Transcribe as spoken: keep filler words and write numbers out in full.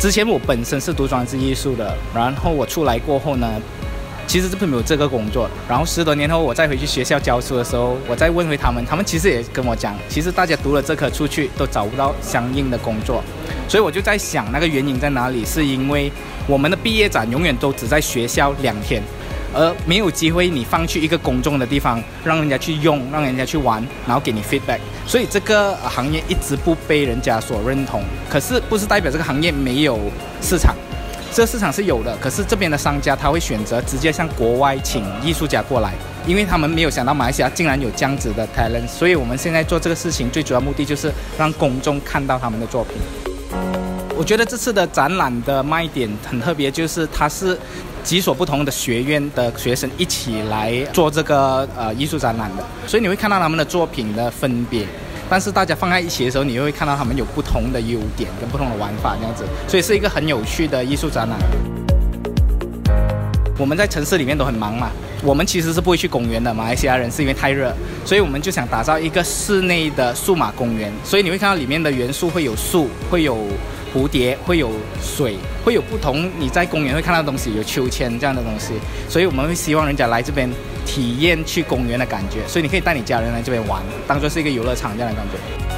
之前我本身是读装置艺术的，然后我出来过后呢，其实是没有这个工作。然后十多年后我再回去学校教书的时候，我再问回他们，他们其实也跟我讲，其实大家读了这科出去都找不到相应的工作。所以我就在想，那个原因在哪里？是因为我们的毕业展永远都只在学校两天。 而没有机会，你放去一个公众的地方，让人家去用，让人家去玩，然后给你 feedback。所以这个行业一直不被人家所认同。可是不是代表这个行业没有市场，这个市场是有的。可是这边的商家他会选择直接向国外请艺术家过来，因为他们没有想到马来西亚竟然有这样子的 talent。所以我们现在做这个事情最主要目的就是让公众看到他们的作品。 我觉得这次的展览的卖点很特别，就是它是几所不同的学院的学生一起来做这个呃艺术展览的，所以你会看到他们的作品的分别。但是大家放在一起的时候，你会看到他们有不同的优点跟不同的玩法这样子，所以是一个很有趣的艺术展览。我们在城市里面都很忙嘛，我们其实是不会去公园的，马来西亚人是因为太热，所以我们就想打造一个室内的数码公园，所以你会看到里面的元素会有树，会有 蝴蝶会有水，会有不同你在公园会看到的东西，有秋千这样的东西，所以我们会希望人家来这边体验去公园的感觉，所以你可以带你家人来这边玩，当做是一个游乐场这样的感觉。